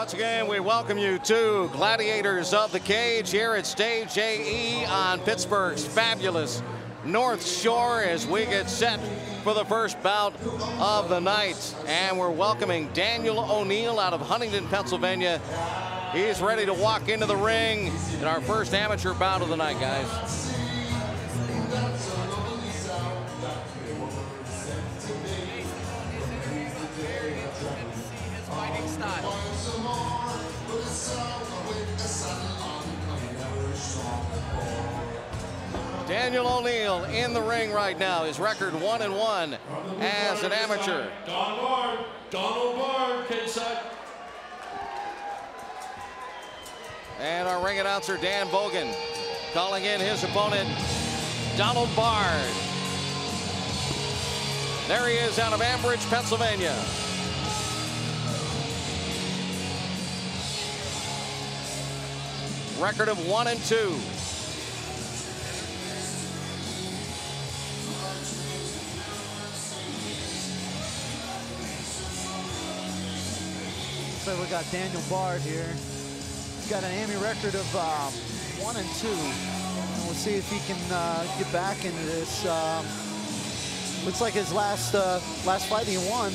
Once again, we welcome you to Gladiators of the Cage here at Stage AE on Pittsburgh's fabulous North Shore as we get set for the first bout of the night. And we're welcoming Daniel O'Neil out of Huntingdon, Pennsylvania. He's ready to walk into the ring in our first amateur bout of the night, guys. Daniel O'Neil in the ring right now. His record 1-1 as an amateur. Donald Bard, K-side. And our ring announcer, Dan Bogan, calling in his opponent, Donald Bard. There he is out of Ambridge, Pennsylvania. Record of 1-2. So we got Daniel Bard here. He's got an AMI record of 1-2. And we'll see if he can get back into this. Looks like his last fight he won.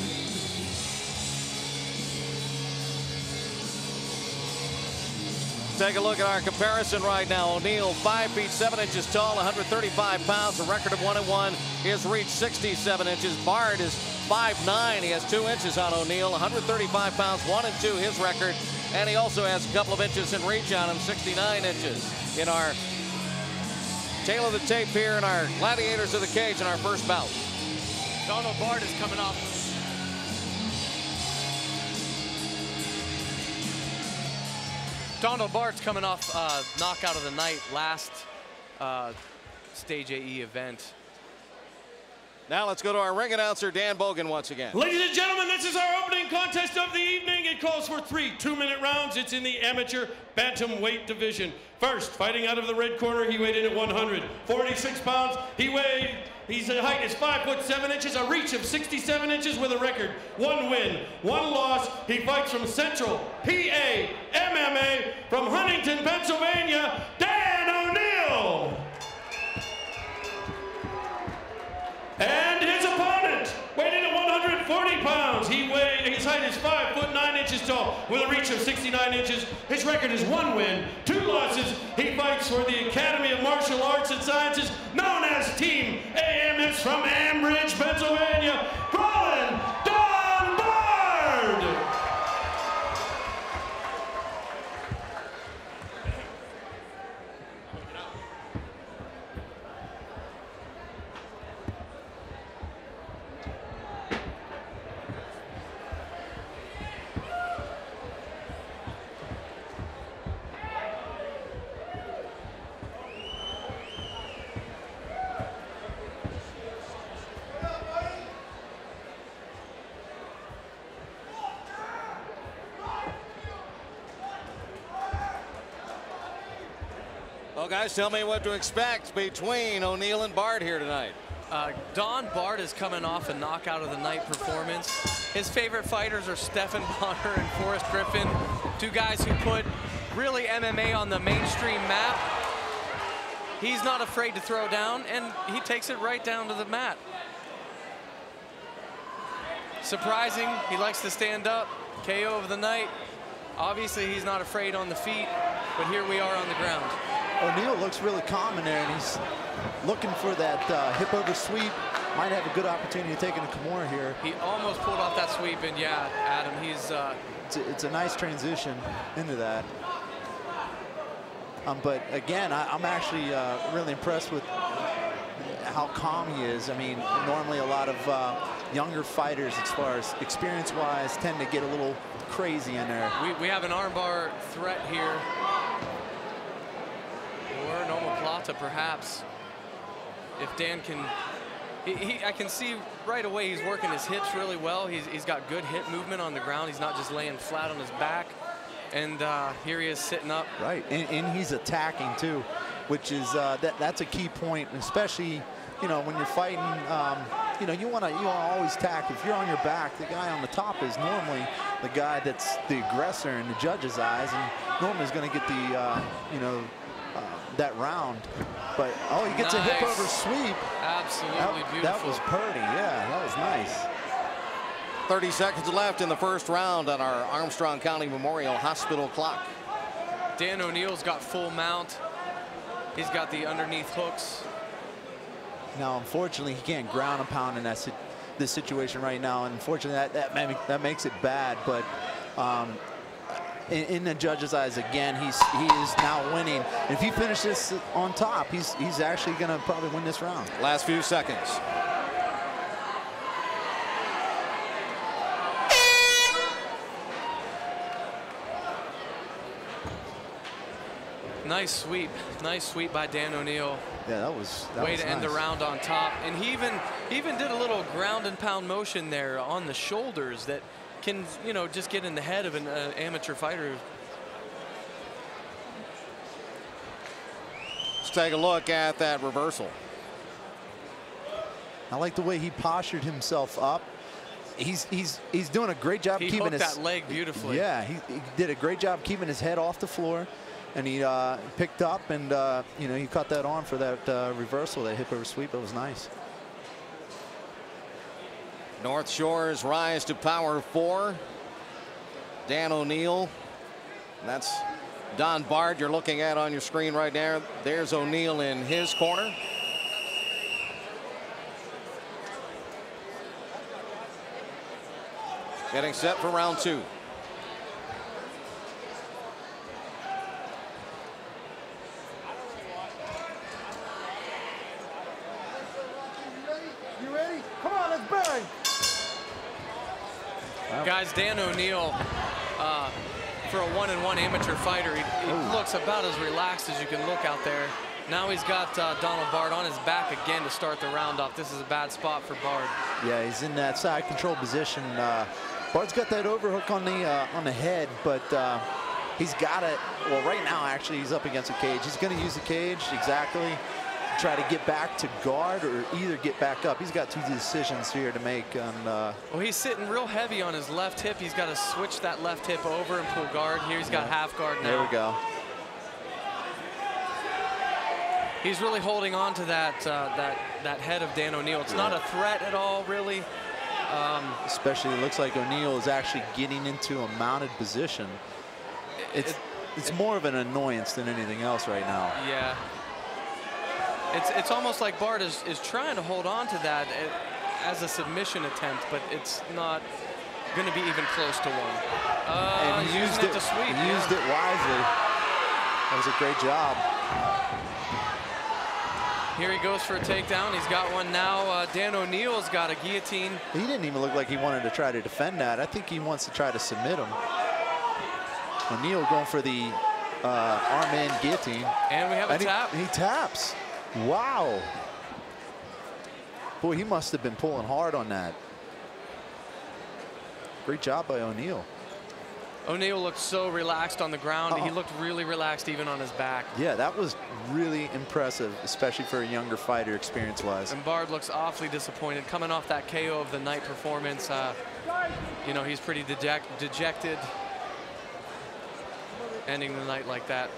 Take a look at our comparison right now. O'Neil, 5 feet 7 inches tall, 135 pounds, a record of 1-1. His reach 67 inches. Bard is 5'9". He has 2 inches on O'Neil, 135 pounds, 1-2. His record, and he also has a couple of inches in reach on him, 69 inches. In our tail of the tape here in our Gladiators of the Cage in our first bout, Donald Bard is coming off. Donald Bard's coming off knockout of the night, last Stage AE event. Now let's go to our ring announcer, Dan Bogan, once again. Ladies and gentlemen, this is our opening contest of the evening. It calls for 3 2-minute rounds. It's in the amateur bantamweight division. First, fighting out of the red corner, he weighed in at 146 pounds. His height is 5 foot 7 inches, a reach of 67 inches with a record 1 win, 1 loss. He fights from Central PA MMA from Huntingdon, Pennsylvania, Dan O'Neil. And his opponent weighed in at 140 pounds. His height is 5 foot 9 inches tall with a reach of 69 inches. His record is 1 win, 2 losses. He fights for the Academy of Martial Arts and Sciences, known as Team AMS from Ambridge, Pennsylvania. Colin Don Bard! Guys, tell me what to expect between O'Neil and Bard here tonight. Don Bard is coming off a knockout of the night performance. His favorite fighters are Stephan Bonnar and Forrest Griffin, two guys who put really MMA on the mainstream map. He's not afraid to throw down, and he takes it right down to the mat. Surprising, he likes to stand up. KO of the night. Obviously, he's not afraid on the feet, but here we are on the ground. O'Neil looks really calm in there, and he's looking for that hip over sweep. Might have a good opportunity of taking a Kimura here. He almost pulled off that sweep, and yeah, Adam, he's... it's a nice transition into that. But again, I'm actually really impressed with how calm he is. I mean, normally a lot of younger fighters, as far as experience-wise, tend to get a little crazy in there. We have an armbar threat here. Perhaps if Dan can, I can see right away he's working his hips really well. He's got good hip movement on the ground. He's not just laying flat on his back. And here he is sitting up. Right, and he's attacking too, which is that's a key point, especially when you're fighting you know, you want to always tack. If you're on your back, the guy on the top is normally the guy that's the aggressor in the judge's eyes, and normally is going to get the, you know, that round. But, oh, he gets a hip over sweep. Absolutely beautiful. That was pretty, yeah, that was nice. 30 seconds left in the first round on our Armstrong County Memorial Hospital clock. Dan O'Neill's got full mount. He's got the underneath hooks. Now, unfortunately, he can't ground and pound in this situation right now. And unfortunately, that makes it bad. But in the judge's eyes, again, he is now winning. And if he finishes on top, he's actually going to probably win this round. Last few seconds. Nice sweep by Dan O'Neil. Yeah, that was way to end the round on top, and he even did a little ground and pound motion there on the shoulders that can, you know, just get in the head of an amateur fighter. Let's take a look at that reversal. I like the way he postured himself up. He's doing a great job keeping his that leg beautifully. Yeah, he did a great job keeping his head off the floor. And he picked up, and you know, he caught that arm for that reversal, that hip over sweep. It was nice. North Shore's rise to power four. Dan O'Neil. That's Don Bard you're looking at on your screen right there. There's O'Neil in his corner. Getting set for round two. Guys, Dan O'Neil, for a one-and-one amateur fighter, he looks about as relaxed as you can look out there. Now he's got Donald Bard on his back again to start the round off. This is a bad spot for Bard. Yeah, he's in that side control position. Bard's got that overhook on the head, but he's got it. Well, right now, actually, he's up against a cage. He's going to use the cage, exactly. Try to get back to guard or either get back up. He's got two decisions here to make. And, well, he's sitting real heavy on his left hip. He's got to switch that left hip over and pull guard. Here he's got half guard now. There we go. He's really holding on to that that head of Dan O'Neil. It's not a threat at all, really. Especially it looks like O'Neil is actually getting into a mounted position. It's more of an annoyance than anything else right now. Yeah. It's almost like Bard is trying to hold on to that as a submission attempt, but it's not going to be even close to one. And he used it to sweep. He used it wisely. That was a great job. Here he goes for a takedown. He's got one now. Dan O'Neill's got a guillotine. He didn't even look like he wanted to try to defend that. I think he wants to try to submit him. O'Neil going for the arm-in guillotine. And we have a tap. He taps. Wow. Boy, he must have been pulling hard on that. Great job by O'Neil. O'Neil looked so relaxed on the ground. He looked really relaxed even on his back. Yeah, that was really impressive, especially for a younger fighter experience-wise. And Bard looks awfully disappointed. Coming off that KO of the night performance, you know, he's pretty dejected. Ending the night like that.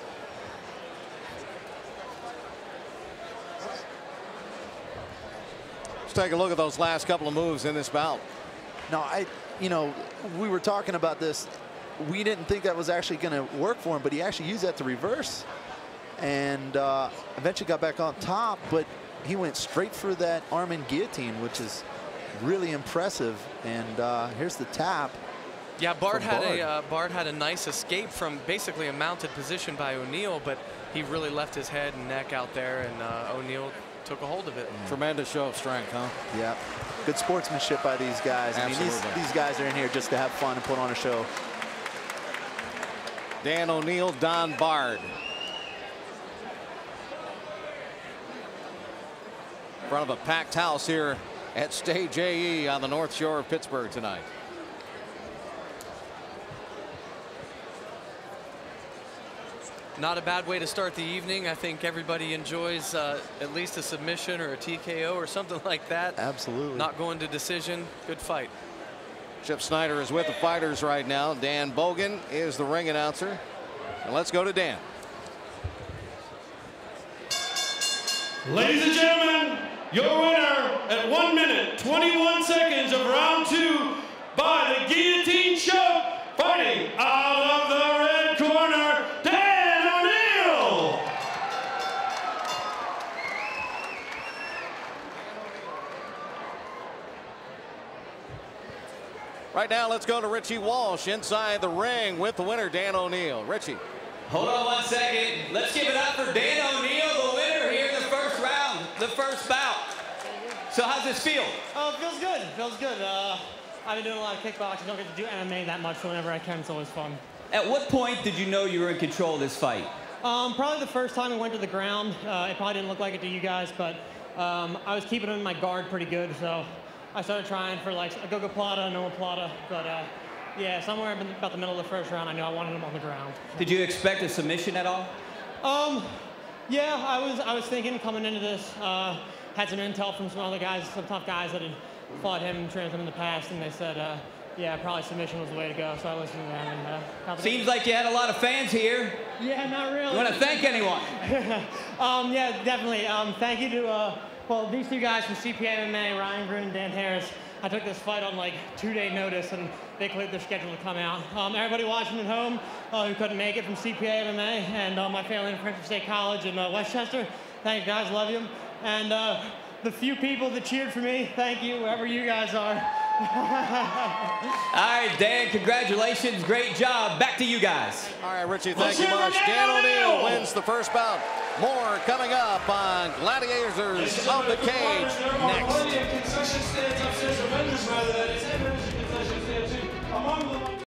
Let's take a look at those last couple of moves in this bout. Now, you know, we were talking about this. We didn't think that was actually going to work for him, but he actually used that to reverse, and eventually got back on top. But he went straight for that arm and guillotine, which is really impressive. And here's the tap. Yeah, Bard had a nice escape from basically a mounted position by O'Neil, but he really left his head and neck out there, and O'Neil took a hold of it. Tremendous show of strength, huh? Yeah. Good sportsmanship by these guys. Absolutely. I mean, these guys are in here just to have fun and put on a show. Dan O'Neil, Don Bard. In front of a packed house here at Stage AE on the North Shore of Pittsburgh tonight. Not a bad way to start the evening. I think everybody enjoys at least a submission or a TKO or something like that. Absolutely. Not going to decision. Good fight. Chip Snider is with the fighters right now. Dan Bogan is the ring announcer. And let's go to Dan. Ladies and gentlemen, your winner at 1:21 of round 2 by the guillotine choke, fighting out of the red corner, Dan O'Neil. Right now, let's go to Richie Walsh inside the ring with the winner, Dan O'Neil. Richie. Hold on one second. Let's give it up for Dan O'Neil, the winner here in the first round, the first bout. So how's this feel? Oh, it feels good. It feels good. I've been doing a lot of kickboxing. Don't get to do MMA that much, so whenever I can, it's always fun. At what point did you know you were in control of this fight? Probably the first time we went to the ground. It probably didn't look like it to you guys, but I was keeping in my guard pretty good, so I started trying for like a go-go plata, a normal plata, but yeah, somewhere about the middle of the first round, I knew I wanted him on the ground. Did you expect a submission at all? Yeah, I was thinking coming into this, had some intel from some other guys, some tough guys that had fought him and trained him in the past, and they said, yeah, probably submission was the way to go, so I listened to them. And, seems like you had a lot of fans here. Yeah, not really. You want to thank anyone? Yeah, definitely. Thank you to, well, these two guys from CPA MMA, Ryan Green and Dan Harris. I took this fight on like 2-day notice, and they cleared their schedule to come out. Everybody watching at home who couldn't make it from CPA MMA, and my family in Preston State College in Westchester, thanks, guys, love you. And the few people that cheered for me, thank you, wherever you guys are. All right, Dan, congratulations, great job. Back to you guys. All right, Richie, thank you much. Dan O'Neil wins the first bout. More coming up on Gladiators of the Cage next.